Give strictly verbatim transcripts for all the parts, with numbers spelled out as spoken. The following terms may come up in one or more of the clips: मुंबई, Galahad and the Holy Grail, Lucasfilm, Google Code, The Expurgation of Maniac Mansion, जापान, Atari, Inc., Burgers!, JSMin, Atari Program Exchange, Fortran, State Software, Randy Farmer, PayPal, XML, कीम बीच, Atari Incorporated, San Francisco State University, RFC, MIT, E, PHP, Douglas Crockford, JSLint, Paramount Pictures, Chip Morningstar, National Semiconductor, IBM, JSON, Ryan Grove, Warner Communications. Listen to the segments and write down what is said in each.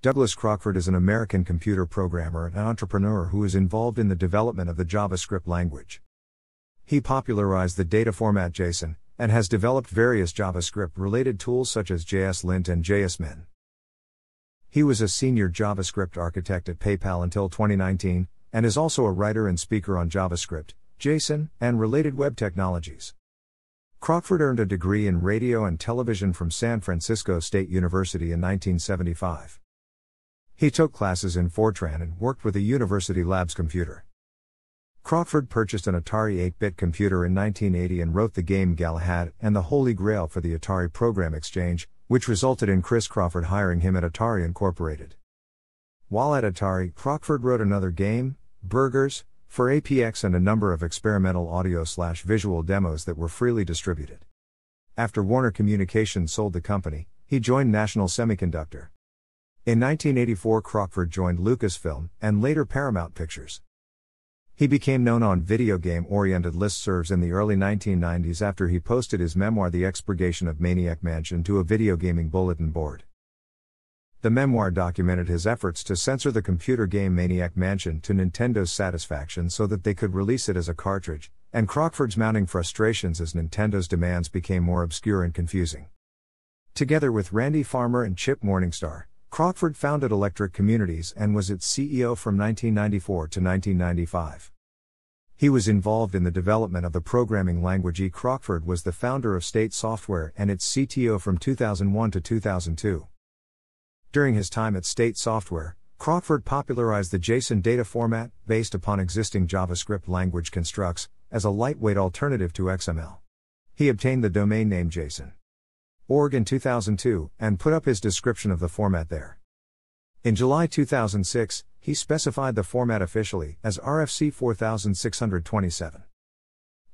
Douglas Crockford is an American computer programmer and entrepreneur who is involved in the development of the JavaScript language. He popularized the data format JSON, and has developed various JavaScript-related tools such as JSLint and JSMin. He was a senior JavaScript architect at PayPal until twenty nineteen, and is also a writer and speaker on JavaScript, JSON, and related web technologies. Crockford earned a degree in radio and television from San Francisco State University in nineteen seventy-five. He took classes in Fortran and worked with a university lab's computer. Crockford purchased an Atari eight-bit computer in nineteen eighty and wrote the game Galahad and the Holy Grail for the Atari Program Exchange, which resulted in Chris Crawford hiring him at Atari Incorporated. While at Atari, Crockford wrote another game, Burgers, for A P X and a number of experimental audio-slash-visual demos that were freely distributed. After Warner Communications sold the company, he joined National Semiconductor. In nineteen eighty-four, Crockford joined Lucasfilm, and later Paramount Pictures. He became known on video game-oriented listservs in the early nineteen nineties after he posted his memoir The Expurgation of Maniac Mansion to a video gaming bulletin board. The memoir documented his efforts to censor the computer game Maniac Mansion to Nintendo's satisfaction so that they could release it as a cartridge, and Crockford's mounting frustrations as Nintendo's demands became more obscure and confusing. Together with Randy Farmer and Chip Morningstar, Crockford founded Electric Communities and was its C E O from nineteen ninety-four to nineteen ninety-five. He was involved in the development of the programming language. E. Crockford was the founder of State Software and its C T O from two thousand one to two thousand two. During his time at State Software, Crockford popularized the JSON data format, based upon existing JavaScript language constructs, as a lightweight alternative to X M L. He obtained the domain name JSON. org in two thousand two, and put up his description of the format there. In July two thousand six, he specified the format officially as R F C four six two seven.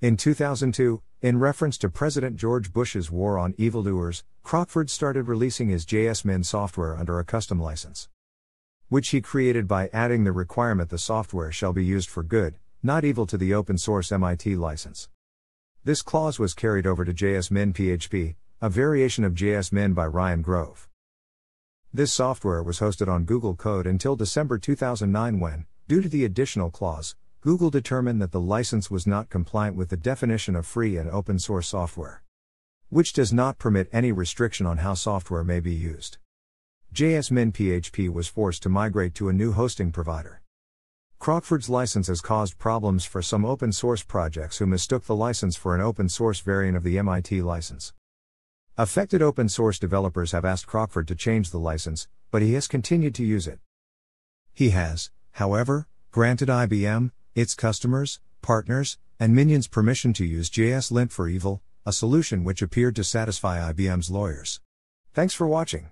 In two thousand two, in reference to President George Bush's war on evildoers, Crockford started releasing his JSMin software under a custom license, which he created by adding the requirement the software shall be used for good, not evil, to the open source M I T license. This clause was carried over to JSMin P H P, a variation of JSMin by Ryan Grove. This software was hosted on Google Code until December two thousand nine when, due to the additional clause, Google determined that the license was not compliant with the definition of free and open source software, which does not permit any restriction on how software may be used. JSMin P H P was forced to migrate to a new hosting provider. Crockford's license has caused problems for some open source projects who mistook the license for an open source variant of the M I T license. Affected open source developers have asked Crockford to change the license, but he has continued to use it. He has, however, granted I B M, its customers, partners, and minions permission to use JSLint for evil, a solution which appeared to satisfy I B M's lawyers. Thanks for watching.